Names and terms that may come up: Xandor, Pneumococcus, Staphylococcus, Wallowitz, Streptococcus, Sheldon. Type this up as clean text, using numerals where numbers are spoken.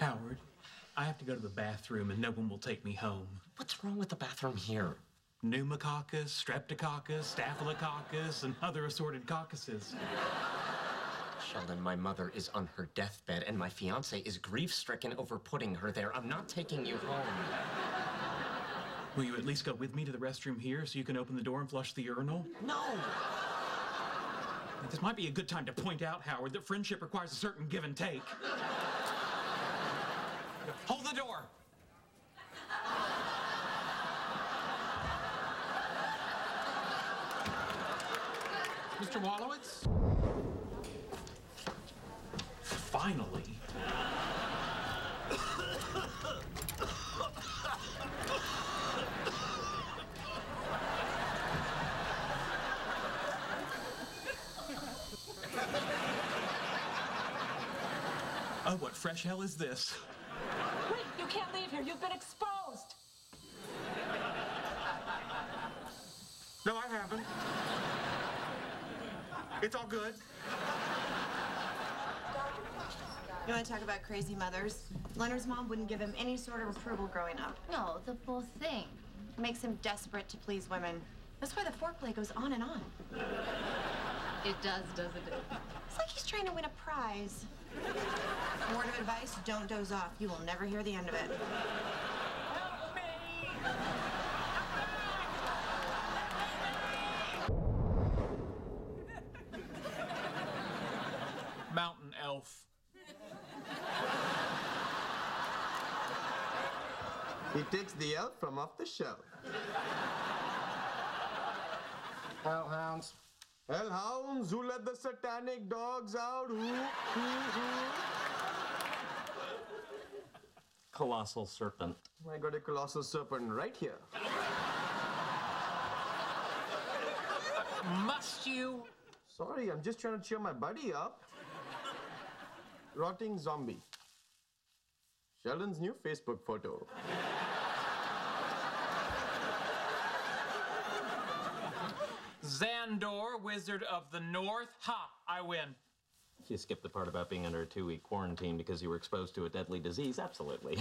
Howard, I have to go to the bathroom and no one will take me home. What's wrong with the bathroom here? Pneumococcus, Streptococcus, Staphylococcus, and other assorted caucuses. Sheldon, my mother is on her deathbed, and my fiance is grief-stricken over putting her there. I'm not taking you home. Will you at least go with me to the restroom here so you can open the door and flush the urinal? No! This might be a good time to point out, Howard, that friendship requires a certain give and take. Hold the door! Mr. Wallowitz? Finally. Oh, what fresh hell is this? Wait, you can't leave here. You've been exposed. No, I haven't. It's all good. You want to talk about crazy mothers? Leonard's mom wouldn't give him any sort of approval growing up. No, the whole thing. It makes him desperate to please women. That's why the foreplay goes on and on. It does, doesn't it? It's like he's trying to win a prize. A word of advice, don't doze off. You will never hear the end of it. Help me! Mountain elf. He takes the elf from off the shelf. Hellhounds. Hellhounds, who let the satanic dogs out? Who? Colossal serpent. I got a colossal serpent right here. Must you? Sorry, I'm just trying to cheer my buddy up. Rotting zombie. Sheldon's new Facebook photo. Xandor, Wizard of the North. Ha! I win. You skipped the part about being under a 2-week quarantine because you were exposed to a deadly disease. Absolutely.